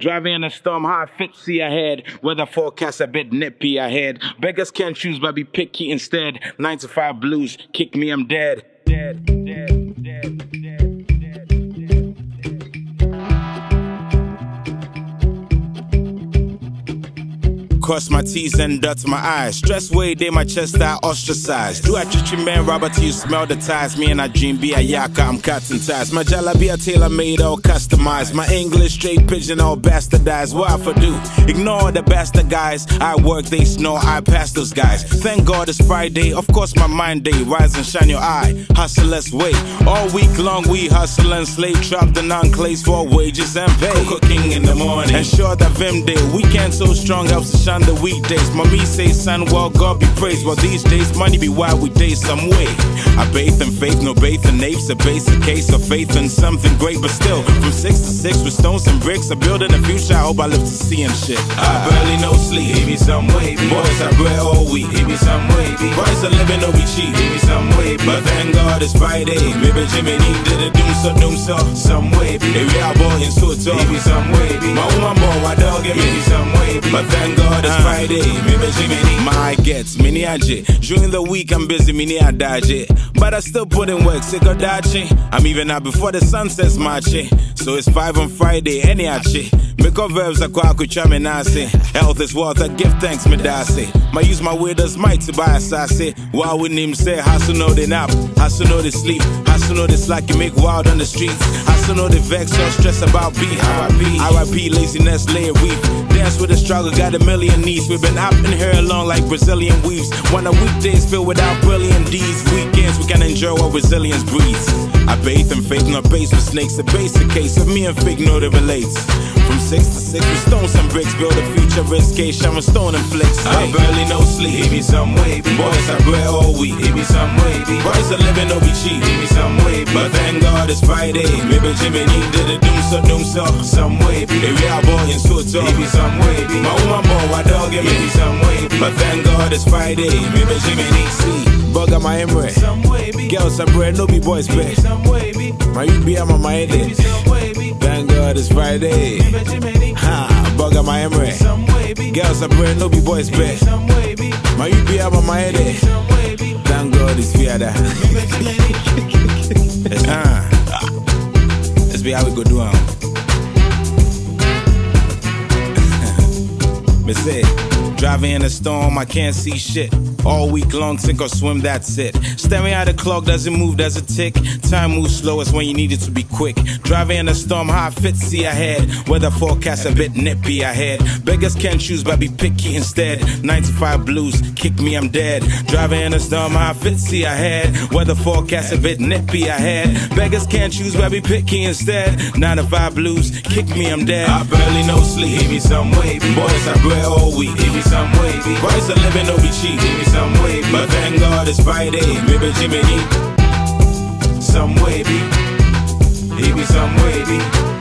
Driving in a storm, how fitzy ahead. Weather forecast a bit nippy ahead. Beggars can't choose, but be picky instead. 9 to 5 blues, kick me, I'm dead. Dead, dead, dead, dead. Cross my T's and dot my I's. Stress weighed in my chest, I ostracized. Do I treat you man, Robert, till you smell the ties? Me and I dream be a yaka, I'm cotton ties. My jalabia tailor-made, all customized. My English straight pigeon, all bastardized. What I for do? Ignore the bastard guys. I work, they snore, I pass those guys. Thank God it's Friday, of course my mind day. Rise and shine your eye, hustlers way. All week long we hustle and slave. Trap the non-clays for wages and pay. Cooking in the morning, ensure that Vim day. Weekend so strong, helps to shine on the weekdays. Mommy say, son, well, God be praised. Well, these days, money be wild, we day some way. I bathe in faith, no bathe in apes. A basic case of faith in something great, but still, from 6 to 6 with stones and bricks, I'm building a future. I hope I live to see and shit. I barely no sleep, give me some way. Boys, I pray all week, give me some way. Boys, I living no be cheap, give me some way. But thank God it's Friday. Maybe Jimmy did a doom so, some way. If we are born in so tall, give me some way. My woman boy, my dog, give me some way. But thank God. It's Friday, my gets mini aje. During the week I'm busy, mini adaje. But I still put in work, sick of dachi. I'm even out before the sun sets marching. So it's 5 on Friday, any achi. Make up verbs a kwaku chaminase. Health is wealth, I give thanks, medase. My use my way does might to buy a sassy. Why wouldn't him say, hustle no they nap, hustle no they sleep, hustle no they slack, you make wild on the streets, hustle no they vex, or stress about beat. R.I.P. laziness, lay a weep. Dance with a struggle, got a million. We've been up in here along like Brazilian weaves. When the weekdays filled without brilliant D's, weekends we can enjoy what resilience breeds. I bathe in faith, not base with snakes. A basic case of me and fig no that relates. From 6 to 6 with stones and bricks, build a future risque, shower stone and flicks. I barely no sleep, give me some way. Boys, I pray all week, give me some way. Boys, I living no be cheap, give me some way. But thank God it's Friday. Maybe Jimmy did a doom so, some way. If we are born in so tall, give me some way. My woman boy, my dog, give me some way. But thank God it's Friday. Maybe Jimmy see Bugger my Emery. Girls are bread, no be boys bread. My you be on my head. Thank God it's Friday. Ha, Bugger my Emery. Girls are bread, no be boys bread. My you be on my head. Thank God it's Fiada. Let's be how we go do it. Me say, driving in a storm, I can't see shit. All week long, sink or swim, that's it. Staring at the clock, doesn't move, doesn't tick. Time moves slow, it's when you need it to be quick. Driving in a storm, how fit, see ahead. Weather forecast a bit nippy ahead. Beggars can't choose, but be picky instead. 9 to 5 blues, kick me, I'm dead. Driving in a storm, how fit, see ahead. Weather forecast a bit nippy ahead. Beggars can't choose, but be picky instead. 9 to 5 blues, kick me, I'm dead. I barely no sleep, give me some way. Boys, I pray all week, give me some way. Boys, I living no be cheap, give me some way, but thank God it's Friday. Maybe Jimmy, some way, be, he be some way, be.